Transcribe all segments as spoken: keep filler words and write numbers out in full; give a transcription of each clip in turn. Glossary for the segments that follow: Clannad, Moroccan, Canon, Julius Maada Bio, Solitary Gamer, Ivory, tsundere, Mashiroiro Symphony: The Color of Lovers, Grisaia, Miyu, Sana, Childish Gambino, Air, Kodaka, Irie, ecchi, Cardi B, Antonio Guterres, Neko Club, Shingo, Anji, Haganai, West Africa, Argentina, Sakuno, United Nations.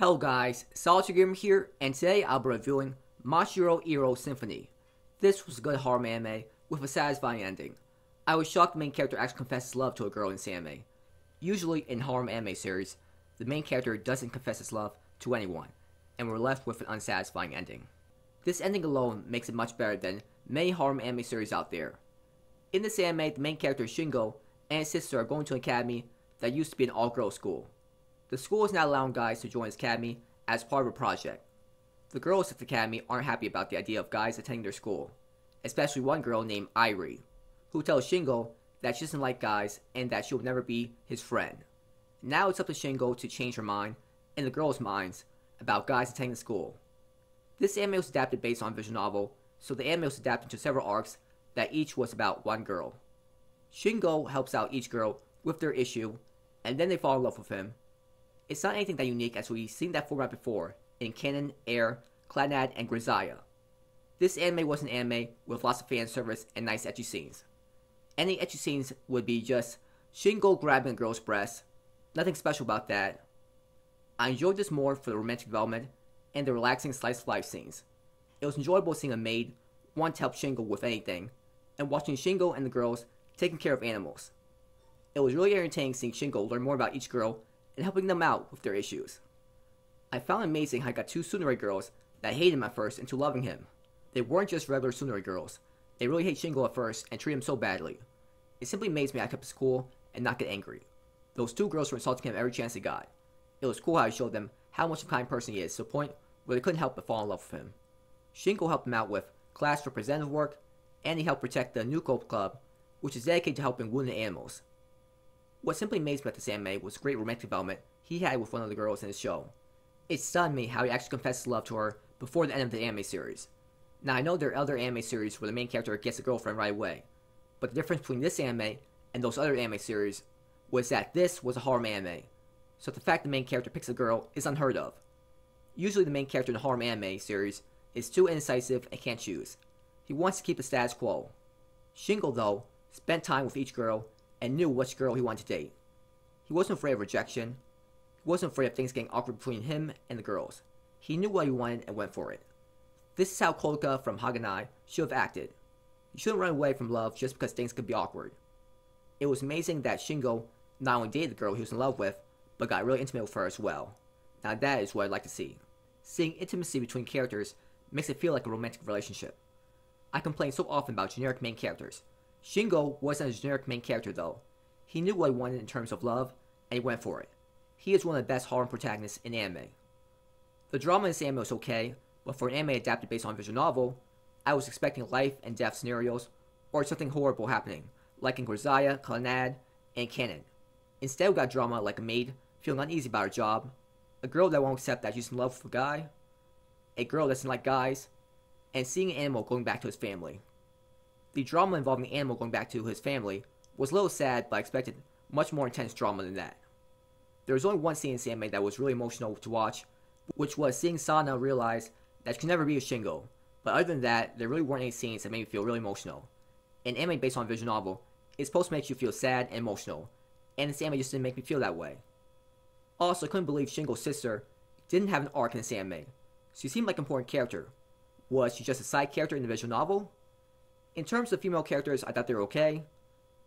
Hello guys, Solitaire Gamer here, and today I'll be reviewing Mashiroiro Symphony. This was a good harem anime with a satisfying ending. I was shocked the main character actually confesses love to a girl in this anime. Usually in harem anime series, the main character doesn't confess his love to anyone, and we're left with an unsatisfying ending. This ending alone makes it much better than many harem anime series out there. In this anime, the main character Shingo and his sister are going to an academy that used to be an all-girls school. The school is not allowing guys to join this academy as part of a project. The girls at the academy aren't happy about the idea of guys attending their school, especially one girl named Irie, who tells Shingo that she doesn't like guys and that she will never be his friend. Now it's up to Shingo to change her mind and the girls' minds about guys attending the school. This anime was adapted based on a visual novel, so the anime was adapted to several arcs that each was about one girl. Shingo helps out each girl with their issue, and then they fall in love with him. It's not anything that unique, as we've seen that format before in Canon, Air, Clannad, and Grisaia. This anime was an anime with lots of fan service and nice ecchi scenes. Any ecchi scenes would be just Shingo grabbing a girl's breast, nothing special about that. I enjoyed this more for the romantic development and the relaxing slice of life scenes. It was enjoyable seeing a maid want to help Shingo with anything, and watching Shingo and the girls taking care of animals. It was really entertaining seeing Shingo learn more about each girl and helping them out with their issues. I found it amazing how I got two tsundere girls that hated him at first into loving him. They weren't just regular tsundere girls, they really hate Shingo at first and treat him so badly. It simply amazed me I kept his cool and not get angry. Those two girls were insulting him every chance they got. It was cool how I showed them how much of a kind person he is to the point where they couldn't help but fall in love with him. Shingo helped him out with class representative work, and he helped protect the Neko Club, which is dedicated to helping wounded animals. What simply amazed me about this anime was the great romantic development he had with one of the girls in his show. It stunned me how he actually confessed his love to her before the end of the anime series. Now I know there are other anime series where the main character gets a girlfriend right away, but the difference between this anime and those other anime series was that this was a harem anime, so the fact the main character picks a girl is unheard of. Usually the main character in a harem anime series is too indecisive and can't choose. He wants to keep the status quo. Shingo, though, spent time with each girl and knew which girl he wanted to date. He wasn't afraid of rejection. He wasn't afraid of things getting awkward between him and the girls. He knew what he wanted and went for it. This is how Kodaka from Haganai should have acted. You shouldn't run away from love just because things could be awkward. It was amazing that Shingo not only dated the girl he was in love with, but got really intimate with her as well. Now that is what I'd like to see. Seeing intimacy between characters makes it feel like a romantic relationship. I complain so often about generic main characters. Shingo wasn't a generic main character though. He knew what he wanted in terms of love, and he went for it. He is one of the best harem protagonists in anime. The drama in this anime was okay, but for an anime adapted based on a visual novel, I was expecting life and death scenarios, or something horrible happening, like in Grisaia, Clannad, and Canon. Instead we got drama like a maid feeling uneasy about her job, a girl that won't accept that she's in love with a guy, a girl that doesn't like guys, and seeing an animal going back to his family. The drama involving the animal going back to his family was a little sad, but I expected much more intense drama than that. There was only one scene in this anime that was really emotional to watch, which was seeing Sana realize that she could never be with Shingo, but other than that, there really weren't any scenes that made me feel really emotional. An anime based on a visual novel is supposed to make you feel sad and emotional, and this anime just didn't make me feel that way. Also, I couldn't believe Shingo's sister didn't have an arc in this anime. She seemed like an important character. Was she just a side character in the visual novel? In terms of female characters, I thought they were okay.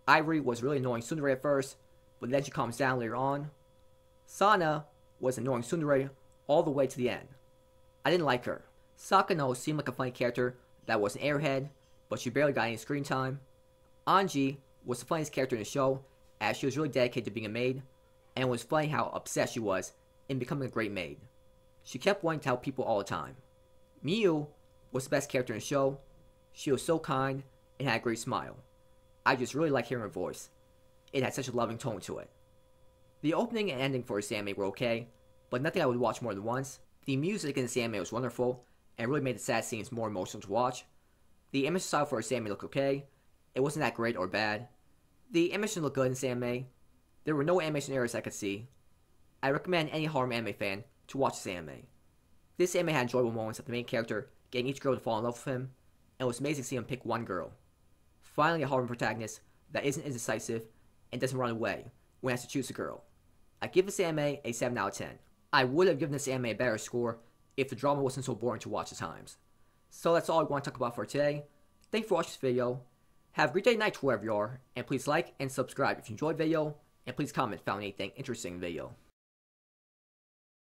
Ivory was really annoying tsundere at first, but then she calms down later on. Sana was annoying tsundere all the way to the end. I didn't like her. Sakuno seemed like a funny character that was an airhead, but she barely got any screen time. Anji was the funniest character in the show, as she was really dedicated to being a maid, and it was funny how obsessed she was in becoming a great maid. She kept wanting to help people all the time. Miyu was the best character in the show. She was so kind and had a great smile. I just really liked hearing her voice. It had such a loving tone to it. The opening and ending for this anime were okay, but nothing I would watch more than once. The music in this anime was wonderful and really made the sad scenes more emotional to watch. The animation style for this anime looked okay. It wasn't that great or bad. The animation looked good in this anime. There were no animation errors I could see. I recommend any harem anime fan to watch this anime. This anime had enjoyable moments of the main character getting each girl to fall in love with him, and it was amazing to see him pick one girl. Finally a harem protagonist that isn't indecisive and doesn't run away when he has to choose a girl. I give this anime a seven out of ten. I would have given this anime a better score if the drama wasn't so boring to watch at times. So that's all I want to talk about for today. Thanks for watching this video. Have a great day, night, wherever you are, and please like and subscribe if you enjoyed the video, and please comment if you found anything interesting in the video.